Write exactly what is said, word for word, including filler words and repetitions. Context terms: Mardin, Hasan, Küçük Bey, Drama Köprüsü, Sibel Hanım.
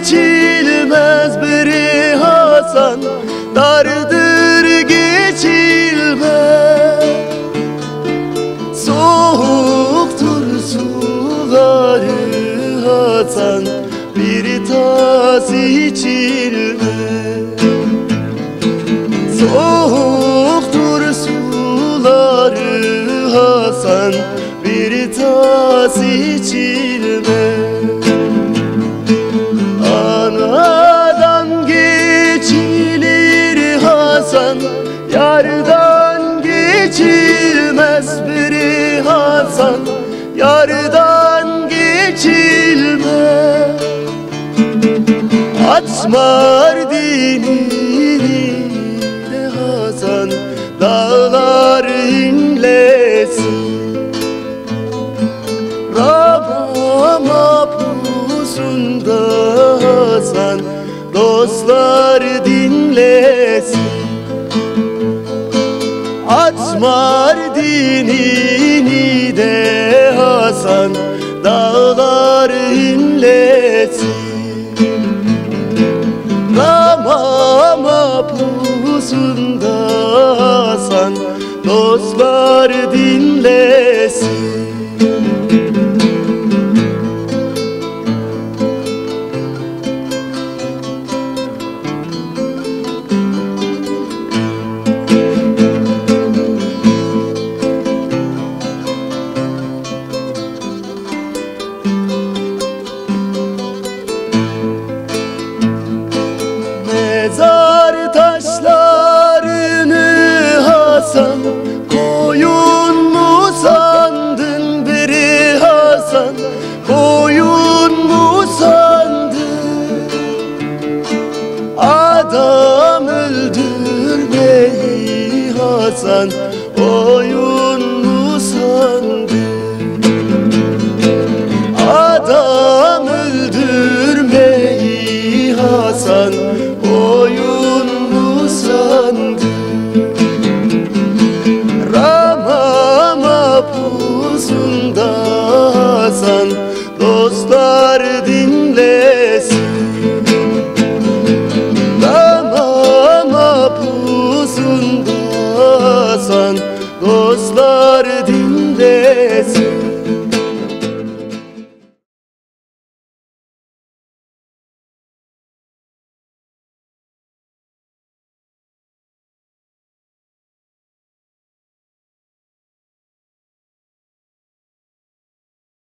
geçilmez biri Hasan, dardır geçilmez. Soğuktur suları Hasan, bir tas içilmez. Soğuktur suları Hasan, bir tas içilmez. Yardan geçilmez biri Hasan, yardan geçilmez. At Mardin'i de Hasan, dağlar inlesin. Rabama pusunda Hasan, dostlar dinlesin. At Mardin'ini de Hasan, dağlar inlesin. Drama Köprüsü'nde Hasan, dostlar dinlesin. Mezar taşlarını Hasan, koyun mu sandın biri Hasan, koyun mu sandın? Adam öldürmeyi Hasan, oyun mu sandın? Adam öldürmeyi Hasan, oyun mu sandın? Drama Köprüsü'nde Hasan, dostlar dinlesin. Drama Köprüsü'nde Hasan, dostlar